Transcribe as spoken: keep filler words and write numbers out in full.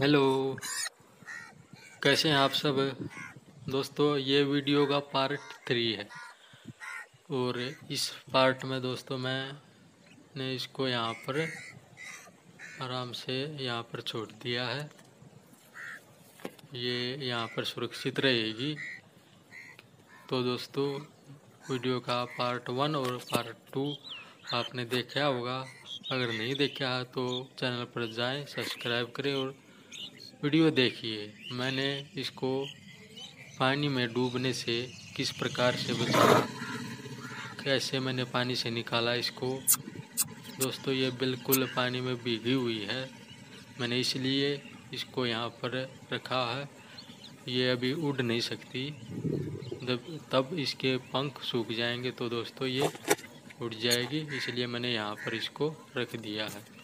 Hello, कैसे हैं आप सब दोस्तों। ये वीडियो का पार्ट थ्री है और इस पार्ट में दोस्तों मैंने इसको यहाँ पर आराम से यहाँ पर छोड़ दिया है। ये यहाँ पर सुरक्षित रहेगी। तो दोस्तों वीडियो का पार्ट वन और पार्ट टू आपने देखा होगा, अगर नहीं देखा है तो चैनल पर जाएं, सब्सक्राइब करें और वीडियो देखिए। मैंने इसको पानी में डूबने से किस प्रकार से बचाया, कैसे मैंने पानी से निकाला इसको। दोस्तों ये बिल्कुल पानी में भीगी हुई है, मैंने इसलिए इसको यहाँ पर रखा है। ये अभी उड़ नहीं सकती, जब तब इसके पंख सूख जाएंगे तो दोस्तों ये उड़ जाएगी, इसलिए मैंने यहाँ पर इसको रख दिया है।